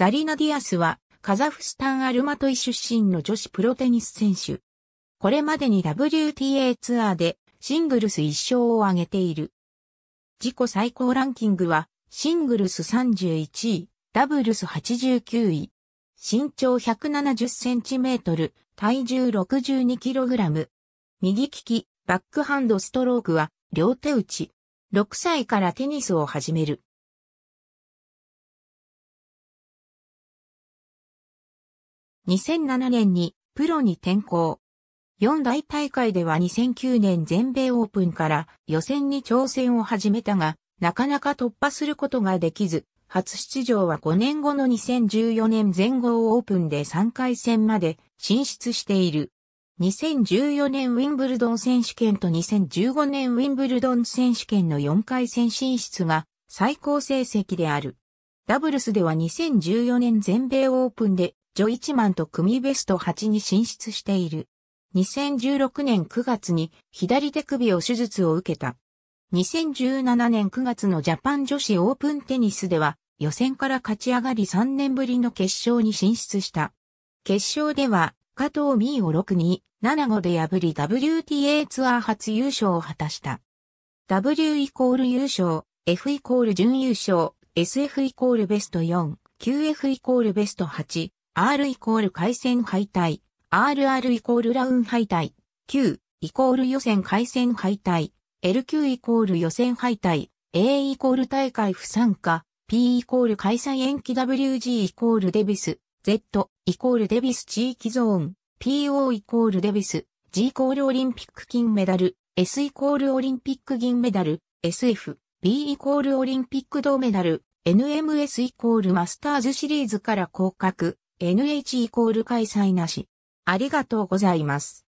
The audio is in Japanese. ザリナ・ディアスは、カザフスタン・アルマトイ出身の女子プロテニス選手。これまでに WTA ツアーでシングルス1勝を挙げている。自己最高ランキングは、シングルス31位、ダブルス89位。身長170センチメートル、体重62キログラム。右利き、バックハンドストロークは、両手打ち。6歳からテニスを始める。2007年にプロに転向。4大大会では2009年全米オープンから予選に挑戦を始めたが、なかなか突破することができず、初出場は5年後の2014年全豪オープンで3回戦まで進出している。2014年ウィンブルドン選手権と2015年ウィンブルドン選手権の4回戦進出が最高成績である。ダブルスでは2014年全米オープンでジョ・イチマンと組ベスト8に進出している。2016年9月に左手首を手術を受けた。2017年9月のジャパン女子オープンテニスでは予選から勝ち上がり3年ぶりの決勝に進出した。決勝では加藤未唯を6-2、7-5で破り WTA ツアー初優勝を果たした。W イコール優勝、F イコール準優勝、SF イコールベスト4、QF イコールベスト8、R イコール回戦敗退、RR イコールラウン敗退、Q イコール予選回戦敗退、LQ イコール予選敗退、A イコール大会不参加、P イコール開催延期 WG イコールデビス、Z イコールデビス地域ゾーン、PO イコールデビス、G イコールオリンピック金メダル、S イコールオリンピック銀メダル、SF、B イコールオリンピック銅メダル、NMS イコールマスターズシリーズから降格、NH イコール開催なし。ありがとうございます。